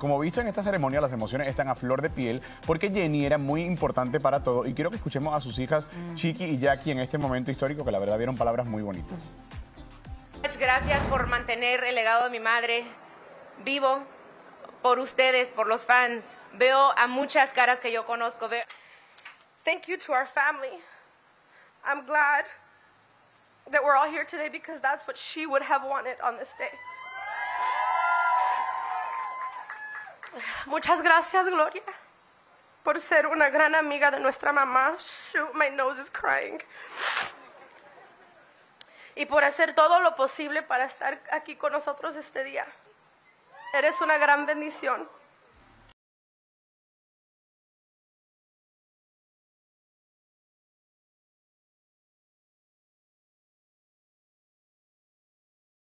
Como visto en esta ceremonia, las emociones están a flor de piel porque Jenni era muy importante para todo. Y quiero que escuchemos a sus hijas, Chiqui y Jackie, en este momento histórico, que la verdad vieron palabras muy bonitas. Muchas gracias por mantener el legado de mi madre vivo, por ustedes, por los fans. Veo a muchas caras que yo conozco. Thank you to our family. I'm glad that we're all here today because that's what she would have wanted on this day. Muchas gracias, Gloria, por ser una gran amiga de nuestra mamá. Shoot, my nose is crying. Y por hacer todo lo posible para estar aquí con nosotros este día. Eres una gran bendición.